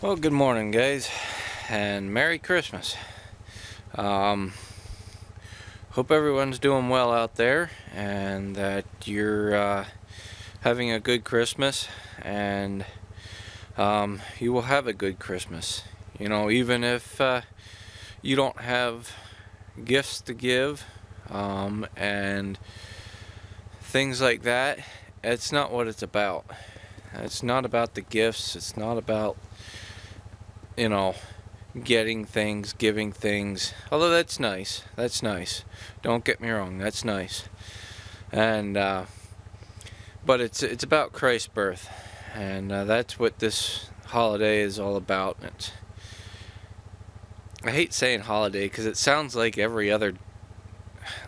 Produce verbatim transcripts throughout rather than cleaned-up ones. Well, good morning, guys, and Merry Christmas. Um, hope everyone's doing well out there, and that you're uh, having a good Christmas, and um, you will have a good Christmas. You know, even if uh, you don't have gifts to give um, and things like that, it's not what it's about. It's not about the gifts. It's not about, you know, getting things, giving things, although that's nice, that's nice, don't get me wrong, that's nice, and, uh, but it's, it's about Christ's birth, and uh, that's what this holiday is all about. It's, I hate saying holiday, because it sounds like every other,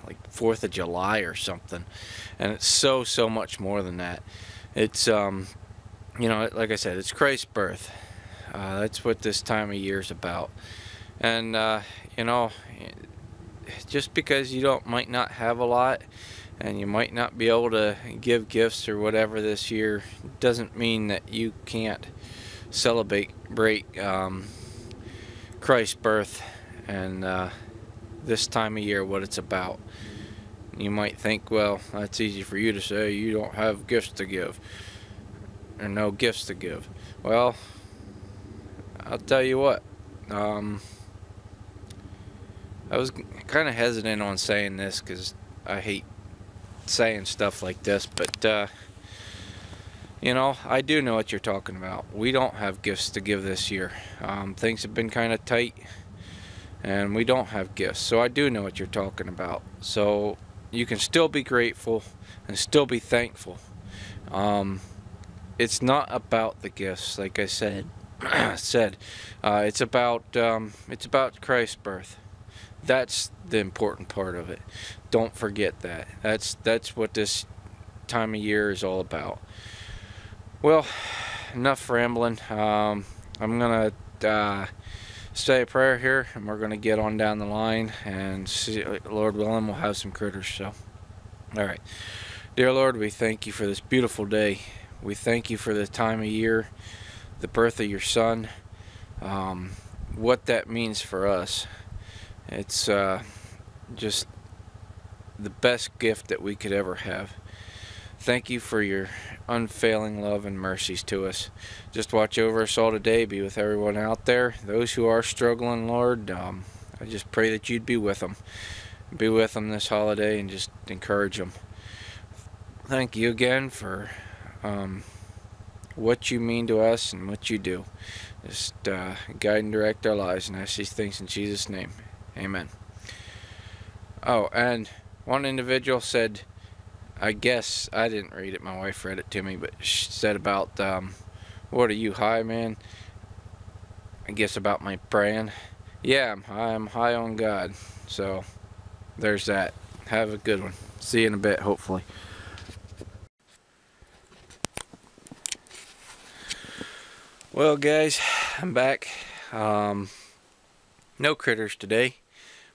like, fourth of July or something, and it's so, so much more than that. It's, um, you know, like I said, it's Christ's birth. Uh, that's what this time of year is about. And, uh, you know, just because you don't might not have a lot, and you might not be able to give gifts or whatever this year, doesn't mean that you can't celebrate break, um, Christ's birth and uh, this time of year, what it's about. You might think, well, that's easy for you to say, you don't have gifts to give, or no gifts to give. Well, I'll tell you what, um, I was kind of hesitant on saying this because I hate saying stuff like this, but, uh, you know, I do know what you're talking about. We don't have gifts to give this year. Um, things have been kind of tight, and we don't have gifts, so I do know what you're talking about. So you can still be grateful and still be thankful. Um, it's not about the gifts, like I said. said uh, it's about um, it's about Christ's birth. That's the important part of it. Don't forget that. That's that's what this time of year is all about. Well, enough rambling. um, I'm gonna uh, say a prayer here, and we're gonna get on down the line, and see, Lord willing, we'll have some critters. So alright, dear Lord, we thank you for this beautiful day. We thank you for the time of year, the birth of your son, um, what that means for us. It's uh, just the best gift that we could ever have. Thank you for your unfailing love and mercies to us. Just watch over us all today. Be with everyone out there, those who are struggling, Lord. um, I just pray that you'd be with them be with them this holiday, and just encourage them. Thank you again for um, what you mean to us and what you do. Just uh, guide and direct our lives, and I ask these things in Jesus' name. Amen. Oh, and one individual said, I guess, I didn't read it, my wife read it to me, but she said about, um, what are you, high, man? I guess about my praying. Yeah, I'm high, I'm high on God. So, there's that. Have a good one. See you in a bit, hopefully. Well, guys, I'm back. Um, no critters today,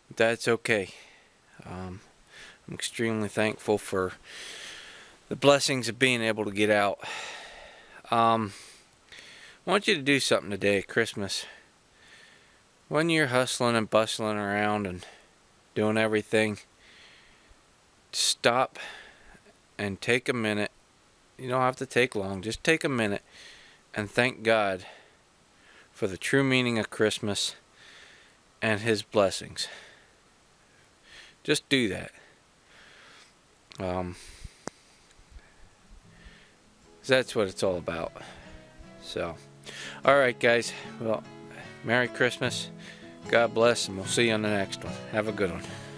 but that's okay. Um, I'm extremely thankful for the blessings of being able to get out. Um, I want you to do something today at Christmas. When you're hustling and bustling around and doing everything, stop and take a minute. You don't have to take long, just take a minute. And thank God for the true meaning of Christmas and his blessings. Just do that. Um, that's what it's all about. So, alright guys, well, Merry Christmas, God bless, and we'll see you on the next one. Have a good one.